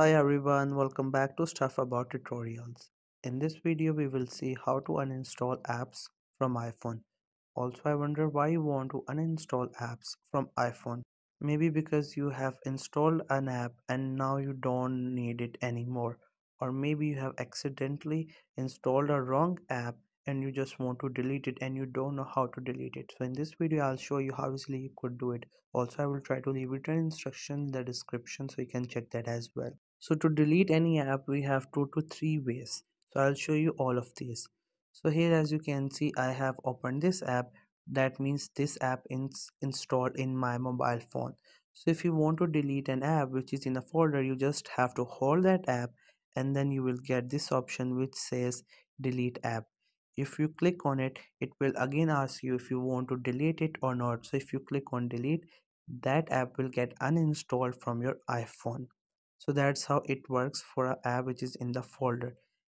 Hi everyone, welcome back to Stuff About Tutorials. In this video we will see how to uninstall apps from iPhone. Also, I wonder why you want to uninstall apps from iPhone. Maybe because you have installed an app and now you don't need it anymore, or maybe you have accidentally installed a wrong app and you just want to delete it and you don't know how to delete it. So in this video I'll show you how easily you could do it. Also, I will try to leave written instruction in the description so you can check that as well. So to delete any app we have 2 to 3 ways, so I'll show you all of these. So here, as you can see, I have opened this app. That means this app is installed in my mobile phone. So if you want to delete an app which is in a folder, you just have to hold that app and then you will get this option which says delete app. If you click on it, it will again ask you if you want to delete it or not. So if you click on delete, that app will get uninstalled from your iPhone. So that's how it works for an app which is in the folder.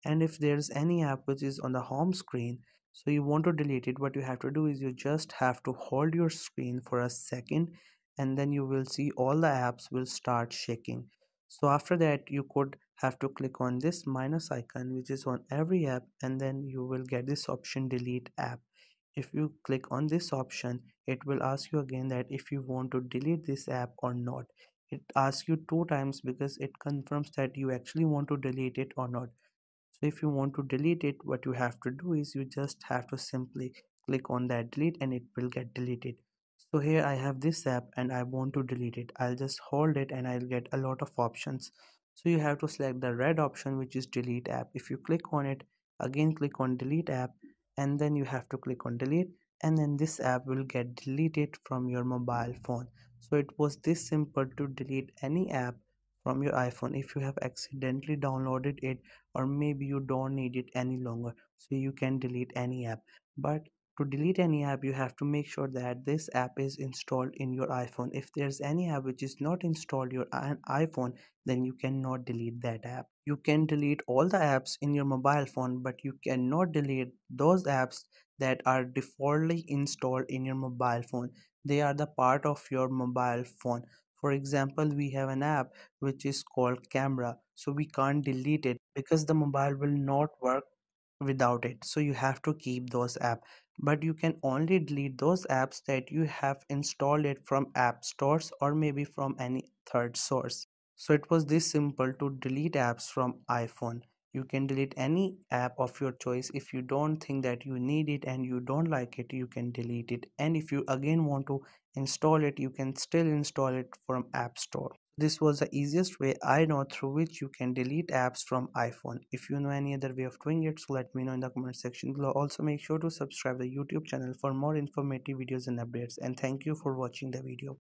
And if there's any app which is on the home screen, so you want to delete it, what you have to do is you just have to hold your screen for a second and then you will see all the apps will start shaking. So after that you could have to click on this minus icon which is on every app, and then you will get this option delete app. If you click on this option, it will ask you again that if you want to delete this app or not. It asks you 2 times because it confirms that you actually want to delete it or not. So if you want to delete it, what you have to do is you just have to simply click on that delete and it will get deleted. So here I have this app and I want to delete it. I'll just hold it and I'll get a lot of options. So you have to select the red option which is delete app. If you click on it, again click on delete app, and then you have to click on delete, and then this app will get deleted from your mobile phone. So it was this simple to delete any app from your iPhone if you have accidentally downloaded it, or maybe you don't need it any longer, so you can delete any app. But to delete any app, you have to make sure that this app is installed in your iPhone. If there's any app which is not installed your iPhone, then you cannot delete that app. You can delete all the apps in your mobile phone, but you cannot delete those apps that are defaultly installed in your mobile phone. They are the part of your mobile phone. For example, we have an app which is called camera, so we can't delete it because the mobile will not work without it. So you have to keep those apps, but you can only delete those apps that you have installed it from app stores or maybe from any third source. So it was this simple to delete apps from iPhone. You can delete any app of your choice. If you don't think that you need it and you don't like it, you can delete it. And if you again want to install it, you can still install it from App Store. This was the easiest way I know through which you can delete apps from iPhone. If you know any other way of doing it, so let me know in the comment section below. Also, make sure to subscribe to the YouTube channel for more informative videos and updates. And thank you for watching the video.